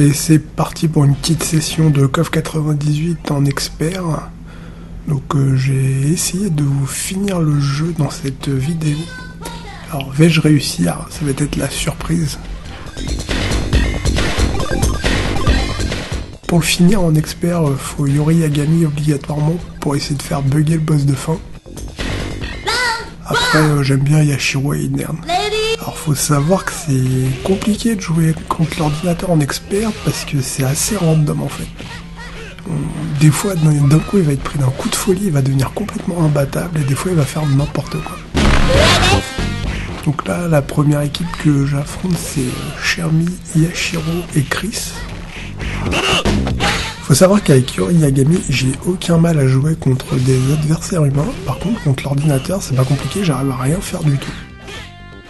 Et c'est parti pour une petite session de KOF 98 en expert. Donc j'ai essayé de vous finir le jeu dans cette vidéo. Alors vais-je réussir? Ça va être la surprise. Pour le finir en expert, faut Yuri Yagami obligatoirement pour essayer de faire bugger le boss de fin. Après j'aime bien Yashiro et Iderne. Alors faut savoir que c'est compliqué de jouer contre l'ordinateur en expert parce que c'est assez random en fait. Des fois d'un coup il va être pris d'un coup de folie, il va devenir complètement imbattable et des fois il va faire n'importe quoi. Donc là la première équipe que j'affronte c'est Shermie, Yashiro et Chris. Faut savoir qu'avec Yuri Yagami j'ai aucun mal à jouer contre des adversaires humains, par contre contre l'ordinateur c'est pas compliqué, j'arrive à rien faire du tout.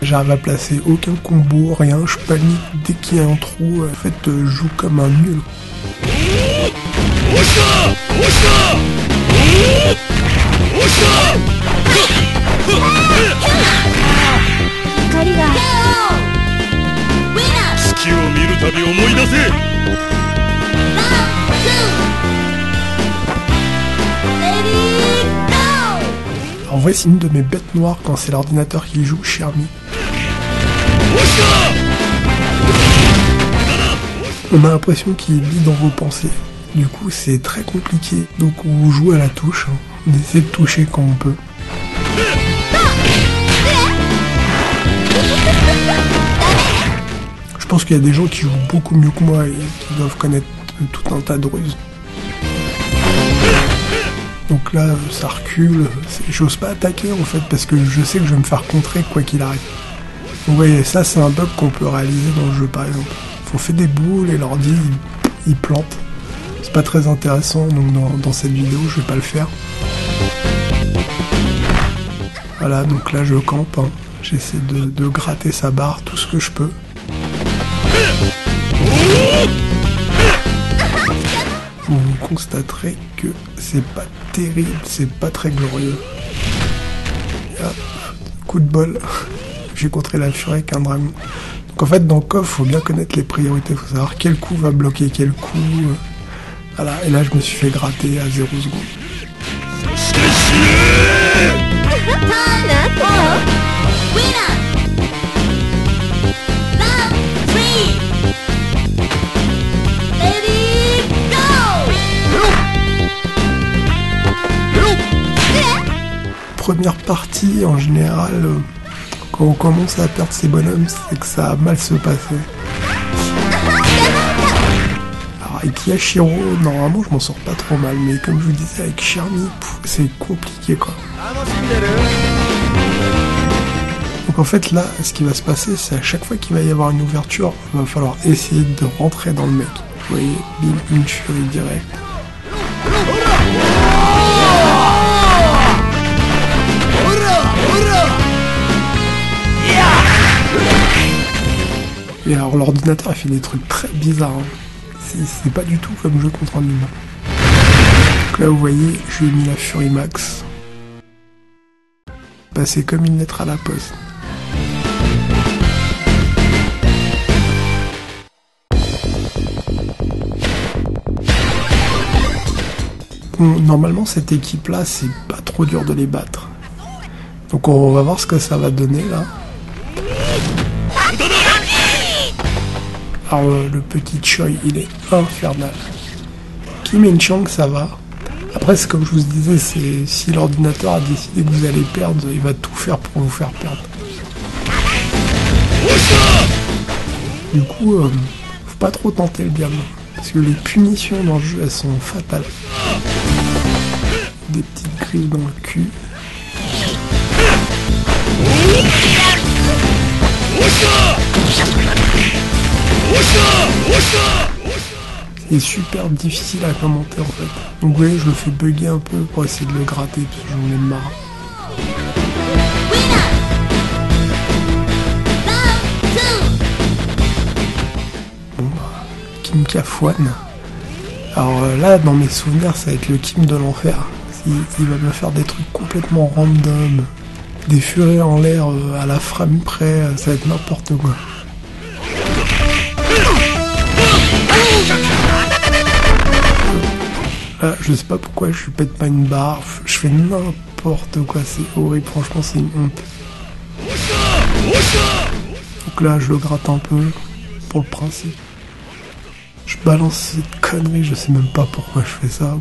J'arrive à placer aucun combo, rien, je panique dès qu'il y a un trou, en fait je joue comme un nul. En vrai c'est une de mes bêtes noires quand c'est l'ordinateur qui joue, Shermie. On a l'impression qu'il vit dans vos pensées, du coup c'est très compliqué, donc on joue à la touche, on essaie de toucher quand on peut. Je pense qu'il y a des gens qui jouent beaucoup mieux que moi et qui doivent connaître tout un tas de ruses. Donc là ça recule, j'ose pas attaquer en fait parce que je sais que je vais me faire contrer quoi qu'il arrive. Vous voyez, ça c'est un bug qu'on peut réaliser dans le jeu par exemple. On fait des boules et l'ordi il plante. C'est pas très intéressant donc dans cette vidéo je vais pas le faire. Voilà, donc là je campe, hein. J'essaie de gratter sa barre tout ce que je peux. Vous constaterez que c'est pas terrible, c'est pas très glorieux. Hop, coup de bol. J'ai contré la furie avec un dragon. Donc en fait dans KOF faut bien connaître les priorités, faut savoir quel coup va bloquer quel coup. Voilà, et là je me suis fait gratter à 0 secondes. Première partie en général. Quand on commence à perdre ses bonhommes, c'est que ça a mal se passer. Alors avec Yashiro, normalement je m'en sors pas trop mal, mais comme je vous disais avec Shermie, c'est compliqué quoi. Donc en fait là, ce qui va se passer, c'est à chaque fois qu'il va y avoir une ouverture, il va falloir essayer de rentrer dans le mec. Vous voyez, bim, une furie directe. Et alors l'ordinateur il fait des trucs très bizarres, hein. C'est pas du tout comme jeu contre un humain. Donc là vous voyez, je lui ai mis la furie max. Passer comme une lettre à la poste. Bon, normalement cette équipe là c'est pas trop dur de les battre. Donc on va voir ce que ça va donner là. Alors le petit Choi il est infernal. Kim et Chang ça va. Après c'est comme je vous disais, c'est si l'ordinateur a décidé que vous allez perdre, il va tout faire pour vous faire perdre. Du coup, faut pas trop tenter le diable. Parce que les punitions dans le jeu elles sont fatales. Des petites griffes dans le cul. C'est super difficile à commenter en fait. Donc vous voyez, je le fais bugger un peu pour essayer de le gratter parce que j'en ai marre. Bon, Kim Kaphwan. Alors là, dans mes souvenirs, ça va être le Kim de l'enfer. Il va me faire des trucs complètement random. Des furets en l'air à la frame près, ça va être n'importe quoi. Là, je sais pas pourquoi, je pète pas une barre, je fais n'importe quoi, c'est horrible, franchement, c'est une honte. Donc là, je le gratte un peu, pour le principe. Je balance cette connerie, je sais même pas pourquoi je fais ça.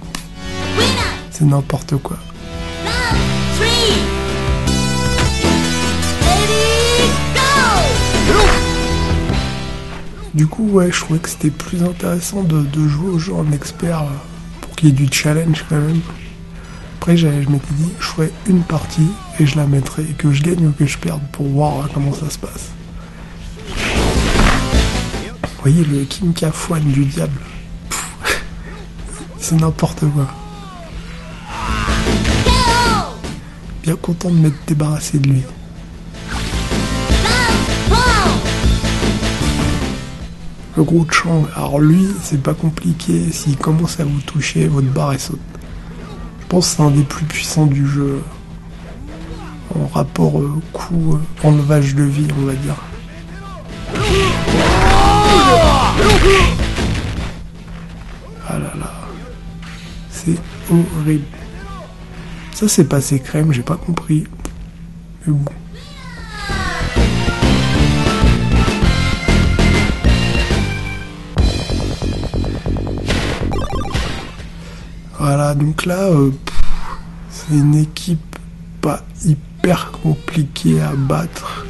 C'est n'importe quoi. Du coup, ouais, je trouvais que c'était plus intéressant de jouer au jeu en expert pour qu'il y ait du challenge quand même. Après, je m'étais dit, je ferais une partie et je la mettrais, que je gagne ou que je perde pour voir comment ça se passe. Vous voyez le Kim Kaphwan du diable. C'est n'importe quoi. Bien content de m'être débarrassé de lui. Le gros Chang, alors lui, c'est pas compliqué, s'il commence à vous toucher, votre barre elle saute. Je pense que c'est un des plus puissants du jeu, en rapport coût, enlevage de vie, on va dire. Ah là là, c'est horrible. Ça c'est passé crème, j'ai pas compris, mais bon. Voilà, donc là, c'est une équipe pas hyper compliquée à battre.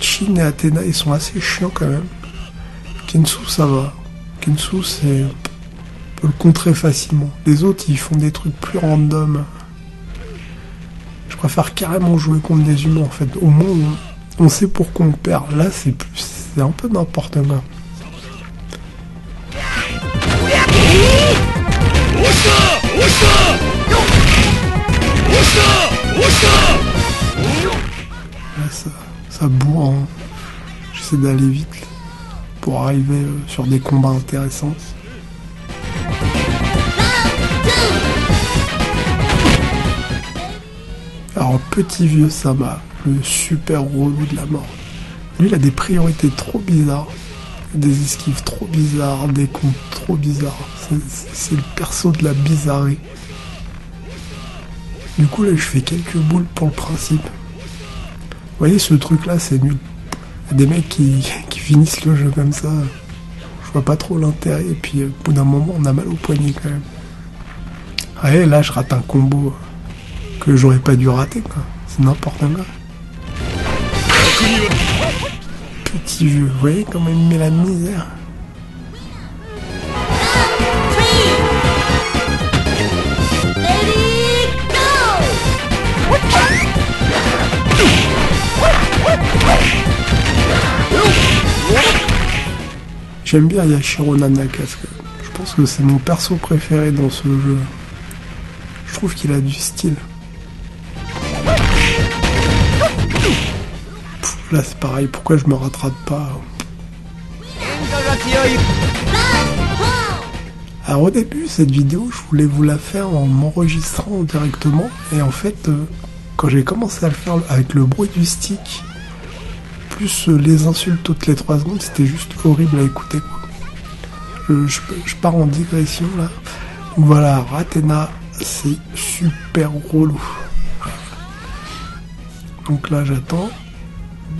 Chin et Athena, ils sont assez chiants quand même. Kensou, ça va. Kensou, c'est... on peut le contrer facilement. Les autres, ils font des trucs plus random. Je préfère carrément jouer contre des humains, en fait. Au moins, on sait pourquoi on perd. Là, c'est plus... c'est un peu n'importe quoi. Là, ça bourre. Hein. J'essaie d'aller vite pour arriver sur des combats intéressants. Alors, petit vieux Sama, le super relou de la mort. Lui, il a des priorités trop bizarres, des esquives trop bizarres, des comptes trop bizarres. C'est le perso de la bizarrerie. Du coup, là, je fais quelques boules pour le principe. Vous voyez, ce truc-là, c'est nul. Des mecs qui finissent le jeu comme ça, je vois pas trop l'intérêt, et puis au bout d'un moment on a mal au poignet quand même. Ah et là je rate un combo que j'aurais pas dû rater quoi, c'est n'importe quoi. Petit jeu, vous voyez comment il met la misère. J'aime bien Yashiro Nanaka, je pense que c'est mon perso préféré dans ce jeu. Je trouve qu'il a du style. Pff, là c'est pareil, pourquoi je me rattrape pas? Alors au début, cette vidéo, je voulais vous la faire en m'enregistrant directement. Et en fait, quand j'ai commencé à le faire avec le bruit du stick... plus les insultes toutes les 3 secondes, c'était juste horrible à écouter. Je pars en digression là. Voilà, Ratena, c'est super relou. Donc là j'attends.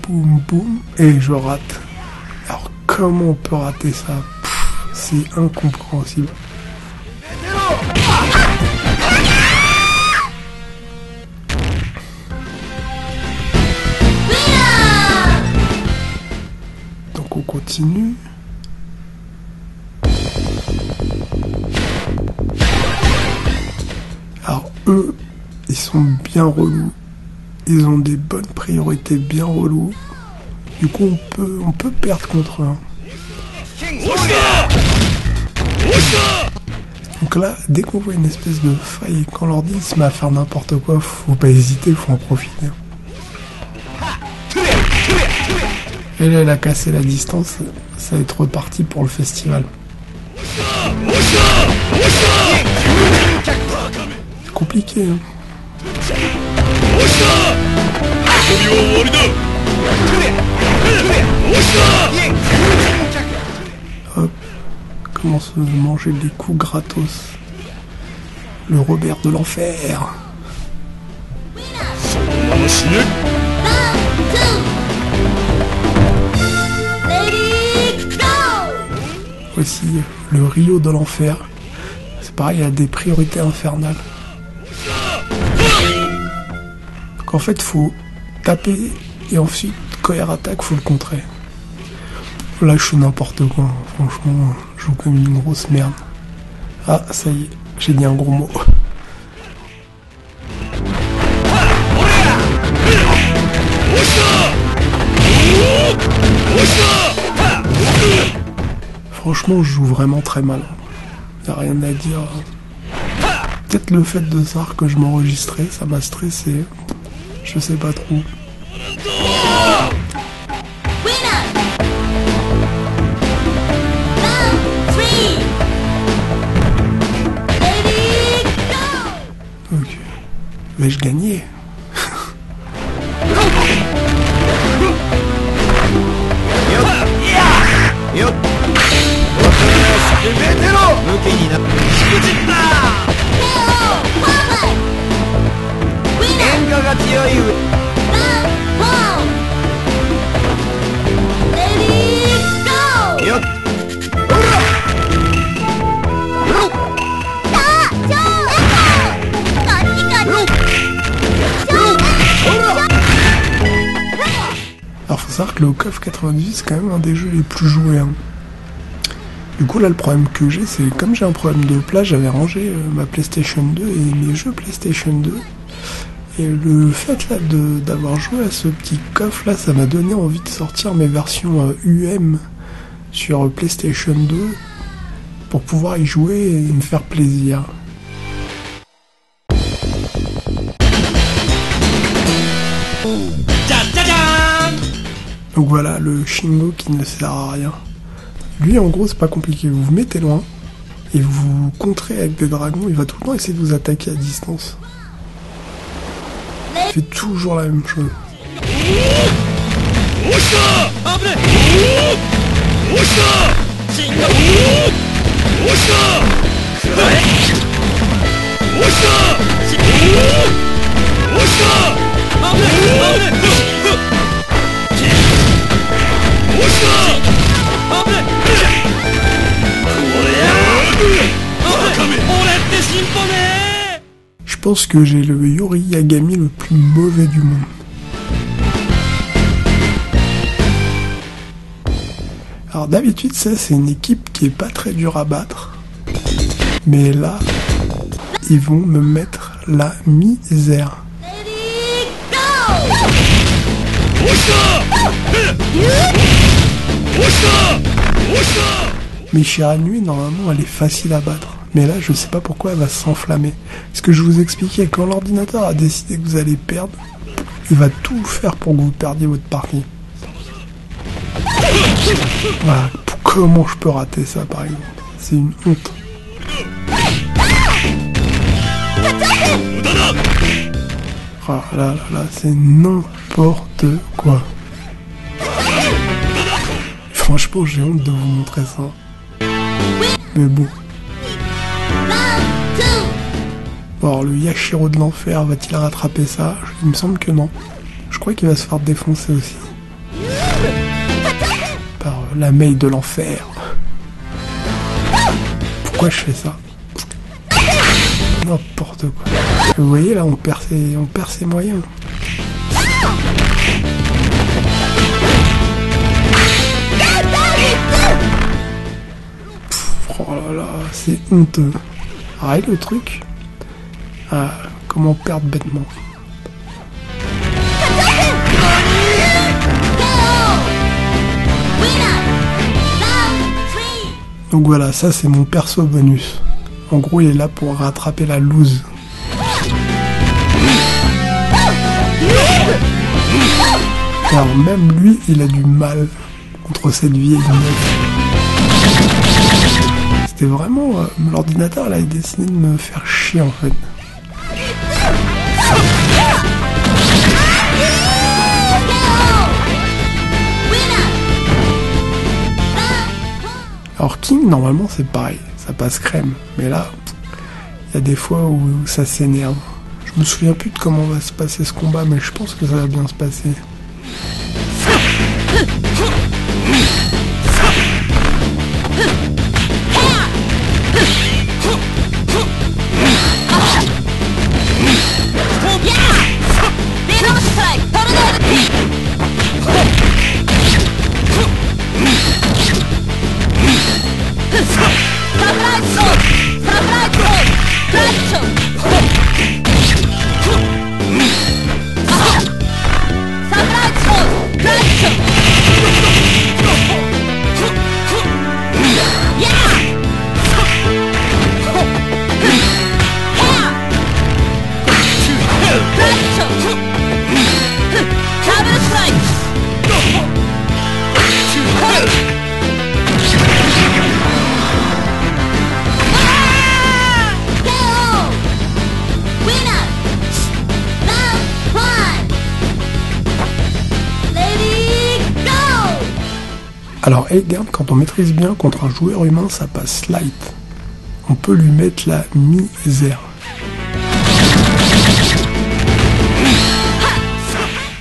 Boum boum. Et je rate. Alors comment on peut rater ça? C'est incompréhensible. Continue. Alors eux, ils sont bien relous. Ils ont des bonnes priorités bien relous. Du coup, on peut perdre contre eux. Donc là, dès qu'on voit une espèce de faille, quand l'ordi se met à faire n'importe quoi, faut pas hésiter, faut en profiter. Et là, elle a cassé la distance, ça va être reparti pour le festival. C'est compliqué, hein. Hop, comment se manger des coups gratos. Le Robert de l'enfer. Aussi le Ryo de l'enfer. C'est pareil, il a des priorités infernales. Donc en fait, faut taper et ensuite, quand il attaque, faut le contrer. Là, je suis n'importe quoi. Franchement, je joue comme une grosse merde. Ah, ça y est, j'ai dit un gros mot. Franchement, je joue vraiment très mal. Y'a rien à dire. Peut-être le fait de savoir que je m'enregistrais, ça m'a stressé. Je sais pas trop. Ok. Vais-je gagner? Alors faut savoir que le KOF 98 c'est quand même un des jeux les plus joués. Hein. Du coup là le problème que j'ai c'est comme j'ai un problème de place, j'avais rangé ma PlayStation 2 et mes jeux PlayStation 2. Et le fait là d'avoir joué à ce petit KOF là, ça m'a donné envie de sortir mes versions UM sur PlayStation 2 pour pouvoir y jouer et me faire plaisir. Donc voilà le Shingo qui ne sert à rien. Lui en gros c'est pas compliqué, vous vous mettez loin et vous vous contrez avec des dragons, il va tout le temps essayer de vous attaquer à distance. Il fait toujours la même chose. Je pense que j'ai le Yuri Yagami le plus mauvais du monde. Alors d'habitude ça c'est une équipe qui est pas très dure à battre. Mais là, ils vont me mettre la misère. Mais Shermie normalement elle est facile à battre. Mais là, je sais pas pourquoi elle va s'enflammer. Ce que je vous expliquais, quand l'ordinateur a décidé que vous allez perdre, il va tout faire pour que vous perdiez votre partie. Voilà, comment je peux rater ça par exemple? C'est une honte. Ah là là là, c'est n'importe quoi. Franchement, j'ai honte de vous montrer ça. Mais bon. Alors le Yashiro de l'enfer va-t-il rattraper ça? Il me semble que non. Je crois qu'il va se faire défoncer aussi. Par la Mei de l'enfer. Pourquoi je fais ça? N'importe quoi. Vous voyez là on perd ses moyens. Pff, oh là là, c'est honteux. Arrête le truc. Ah, comment perdre bêtement. Donc voilà, ça c'est mon perso bonus. En gros, il est là pour rattraper la loose. Car même lui, il a du mal contre cette vieille meuf. C'était vraiment... l'ordinateur, là, il a décidé de me faire chier, en fait. Alors King, normalement, c'est pareil, ça passe crème, mais là, il y a des fois où ça s'énerve. Je me souviens plus de comment va se passer ce combat, mais je pense que ça va bien se passer. Alors Eiderm, quand on maîtrise bien contre un joueur humain, ça passe light. On peut lui mettre la misère.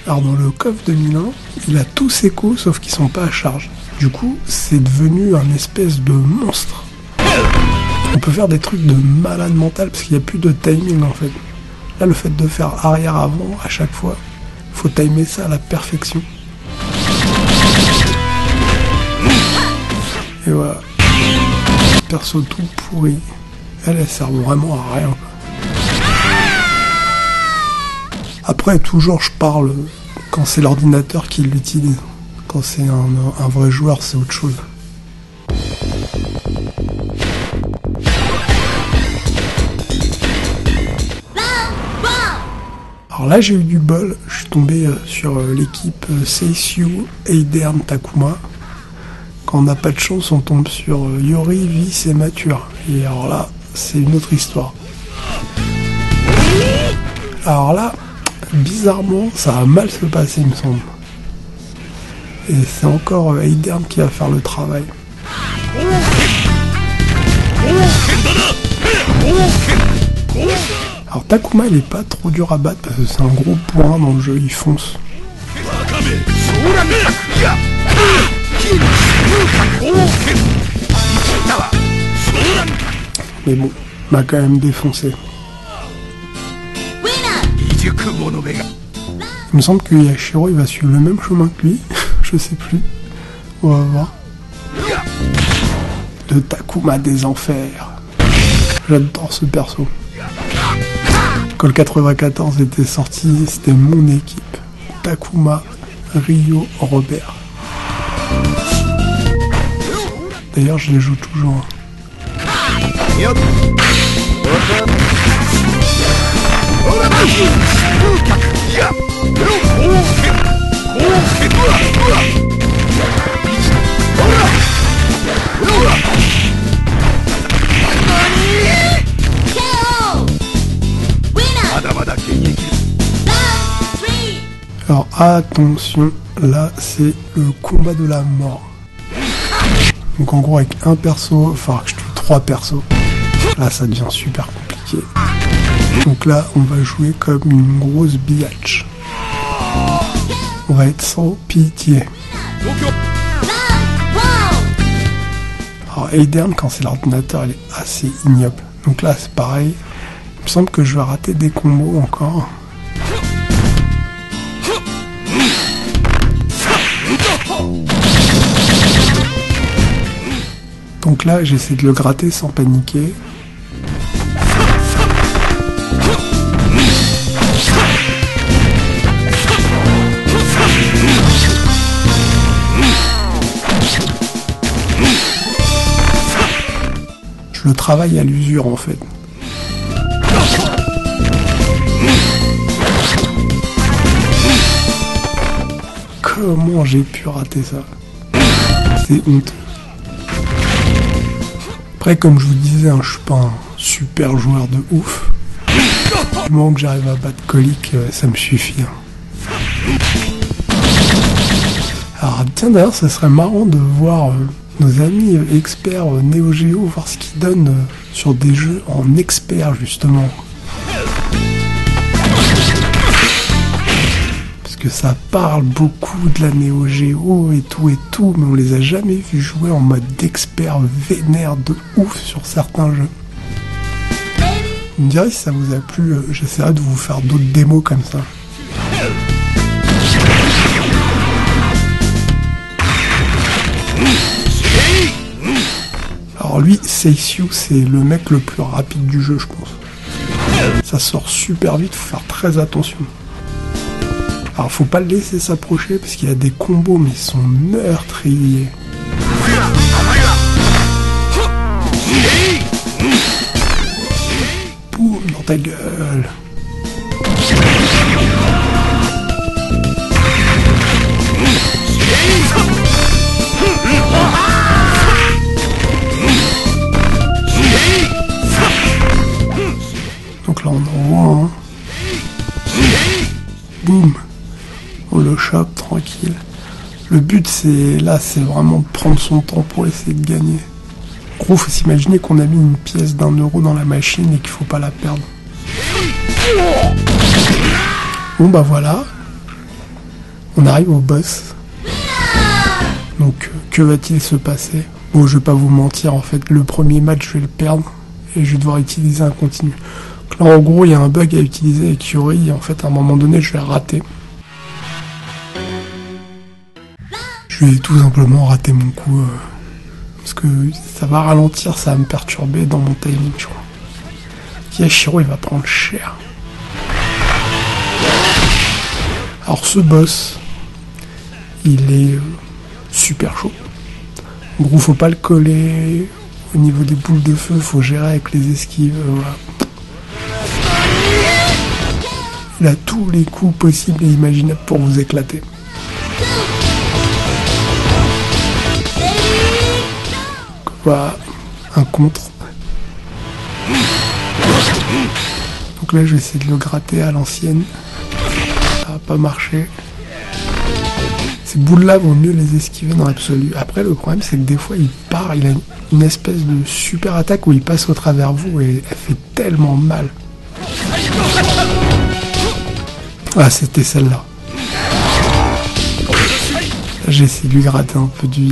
Alors dans le KOF 2001, il a tous ses coups sauf qu'ils sont pas à charge. Du coup, c'est devenu un espèce de monstre. On peut faire des trucs de malade mental parce qu'il n'y a plus de timing en fait. Là, le fait de faire arrière-avant à chaque fois, faut timer ça à la perfection. Et voilà, perso tout pourri, elle sert vraiment à rien. Après toujours je parle quand c'est l'ordinateur qui l'utilise, quand c'est un vrai joueur c'est autre chose. Alors là j'ai eu du bol, je suis tombé sur l'équipe Seisyu, Aiden, Takuma. Quand on n'a pas de chance, on tombe sur Yuri, Vice et Mature. Et alors là, c'est une autre histoire. Alors là, bizarrement, ça va mal se passer, il me semble. Et c'est encore Iderne qui va faire le travail. Alors Takuma, il est pas trop dur à battre parce que c'est un gros point dans le jeu, il fonce. Mais bon, m'a quand même défoncé. Il me semble que Yashiro il va suivre le même chemin que lui. Je sais plus. On va voir. Le Takuma des enfers. J'adore ce perso. Quand le 94 était sorti, c'était mon équipe. Takuma, Ryo, Robert. D'ailleurs, je les joue toujours. Alors attention, là c'est le combat de la mort. Donc en gros avec un perso, il faudra que je tue 3 persos. Là ça devient super compliqué. Donc là on va jouer comme une grosse biatch. On va être sans pitié. Alors Eiderm quand c'est l'ordinateur il est assez ignoble. Donc là c'est pareil. Il me semble que je vais rater des combos encore. Donc là, j'essaie de le gratter sans paniquer. Je le travaille à l'usure en fait. Comment j'ai pu rater ça? C'est honteux. Après, comme je vous disais, je suis pas un super joueur de ouf. Du moment que j'arrive à battre Colique, ça me suffit. Alors, tiens, d'ailleurs, ça serait marrant de voir nos amis experts Neo Geo, voir ce qu'ils donnent sur des jeux en experts justement. Parce que ça parle beaucoup de la Neo Geo et tout, mais on les a jamais vus jouer en mode d'expert vénère de ouf sur certains jeux. Vous me direz si ça vous a plu, j'essaierai de vous faire d'autres démos comme ça. Alors lui, Seisyu, c'est le mec le plus rapide du jeu, je pense. Ça sort super vite, faut faire très attention. Alors faut pas le laisser s'approcher parce qu'il y a des combos, mais ils sont meurtriers. Boum, dans ta gueule. Donc là on en voit, hein. Boum. On le chope tranquille. Le but c'est là, c'est vraiment prendre son temps pour essayer de gagner. En gros, faut s'imaginer qu'on a mis une pièce d'1 euro dans la machine et qu'il faut pas la perdre. Bon bah voilà. On arrive au boss. Donc, que va-t-il se passer? Bon, je vais pas vous mentir, en fait, le premier match, je vais le perdre, et je vais devoir utiliser un continu. Donc là, en gros, il y a un bug à utiliser avec Yuri, et en fait, à un moment donné, je vais rater. Je vais tout simplement rater mon coup, parce que ça va ralentir, ça va me perturber dans mon timing, je crois. Yashiro, il va prendre cher. Alors, ce boss, il est... super chaud. En gros, faut pas le coller au niveau des boules de feu, faut gérer avec les esquives. Voilà. Il a tous les coups possibles et imaginables pour vous éclater. Voilà, un contre. Donc là, je vais essayer de le gratter à l'ancienne. Ça n'a pas marché. Ces boules-là vont mieux les esquiver dans l'absolu. Après, le problème, c'est que des fois, il part, il a une espèce de super attaque où il passe au travers vous et elle fait tellement mal. Ah, c'était celle-là. J'ai essayé de lui gratter un peu du...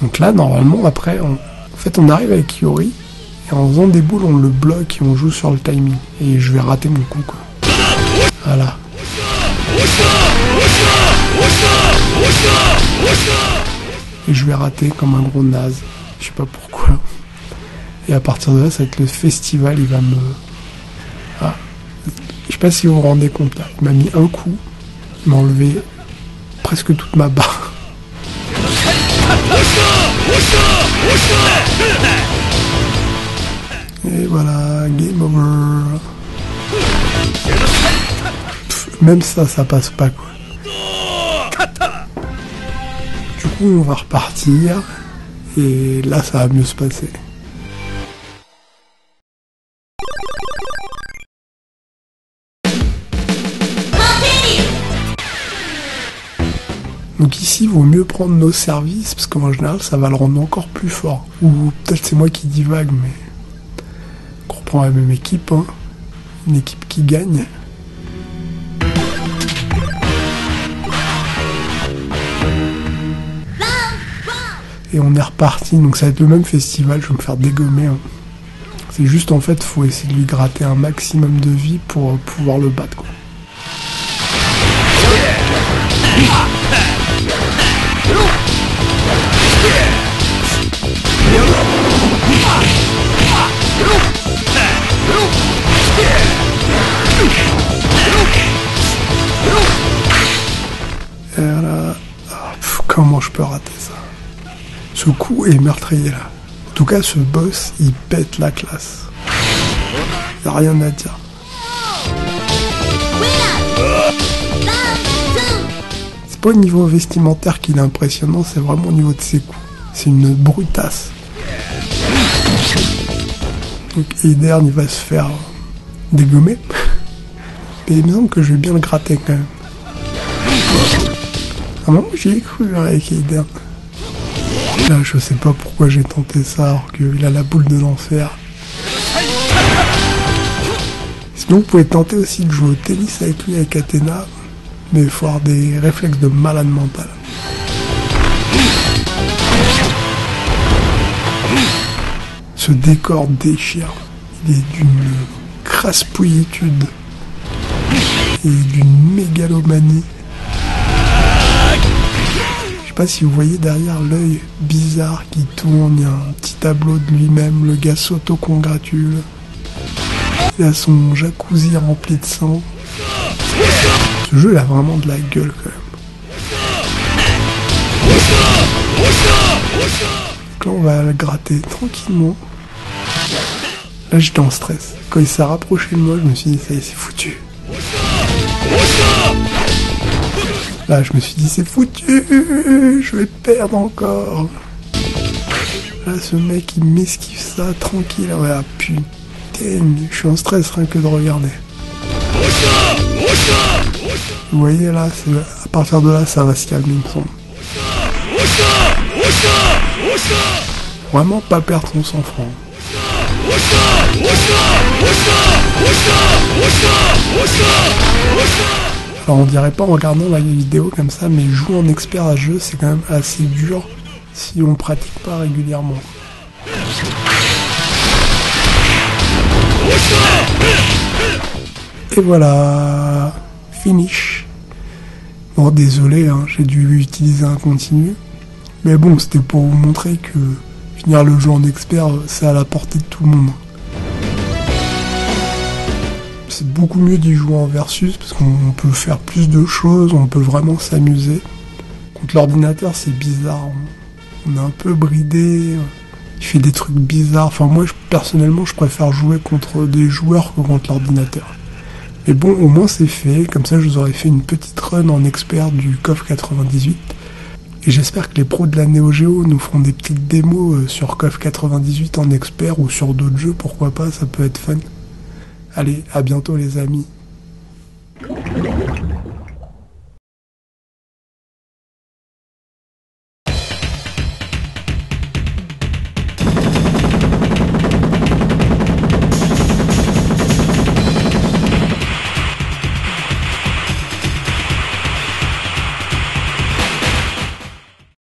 Donc là, normalement, après, en fait, on arrive avec Yuri et en faisant des boules, on le bloque et on joue sur le timing. Et je vais rater mon coup, quoi. Voilà. Et je vais rater comme un gros naze, je sais pas pourquoi. Et à partir de là, ça va être le festival, il va me... Ah. Je sais pas si vous vous rendez compte, là. Il m'a mis un coup, il m'a enlevé presque toute ma barre. Et voilà, game over. Même ça, ça passe pas, quoi. Du coup, on va repartir. Et là, ça va mieux se passer. Donc ici, il vaut mieux prendre nos services, parce qu'en général, ça va le rendre encore plus fort. Ou peut-être c'est moi qui divague, mais... On reprend la même équipe, hein. Une équipe qui gagne. Et on est reparti, donc ça va être le même festival, je vais me faire dégommer. Hein. C'est juste, en fait, faut essayer de lui gratter un maximum de vie pour pouvoir le battre, quoi. Et là... Ah, pff, comment je peux rater ça ? Ce coup est meurtrier là. En tout cas, ce boss, il pète la classe. Y'a rien à dire. C'est pas au niveau vestimentaire qu'il est impressionnant, c'est vraiment au niveau de ses coups. C'est une brutasse. Donc Iderne, il va se faire dégommer. Mais il me semble que je vais bien le gratter quand même. À un moment, j'y ai cru avec Iderne. Là, je sais pas pourquoi j'ai tenté ça alors qu'il a la boule de l'enfer. Sinon, vous pouvez tenter aussi de jouer au tennis avec lui, avec Athena, mais il faut avoir des réflexes de malade mental. Ce décor déchire. Il est d'une craspouillitude et d'une mégalomanie. Je sais pas si vous voyez derrière l'œil bizarre qui tourne, il y a un petit tableau de lui-même, le gars s'auto-congratule. Il a son jacuzzi rempli de sang. Ce jeu il a vraiment de la gueule quand même. Donc là on va le gratter tranquillement. Là j'étais en stress. Quand il s'est rapproché de moi, je me suis dit ça y est, c'est foutu. Là je me suis dit c'est foutu, je vais perdre encore. Là ce mec il m'esquive ça tranquille. Ouais, ah putain, je suis en stress rien que de regarder. Vous voyez là, à partir de là ça va se calmer il me semble. Vraiment pas perdre son sang-froid. Alors on dirait pas en regardant la vidéo comme ça, mais jouer en expert à ce jeu c'est quand même assez dur si on pratique pas régulièrement. Et voilà, finish. Bon désolé, hein, j'ai dû utiliser un continu, mais bon c'était pour vous montrer que finir le jeu en expert, c'est à la portée de tout le monde. C'est beaucoup mieux d'y jouer en versus, parce qu'on peut faire plus de choses, on peut vraiment s'amuser. Contre l'ordinateur, c'est bizarre, on est un peu bridé, il fait des trucs bizarres. Enfin moi, personnellement, je préfère jouer contre des joueurs que contre l'ordinateur. Mais bon, au moins c'est fait, comme ça je vous aurais fait une petite run en expert du KOF 98. Et j'espère que les pros de la Neo Geo nous feront des petites démos sur KOF 98 en expert ou sur d'autres jeux, pourquoi pas, ça peut être fun. Allez, à bientôt les amis.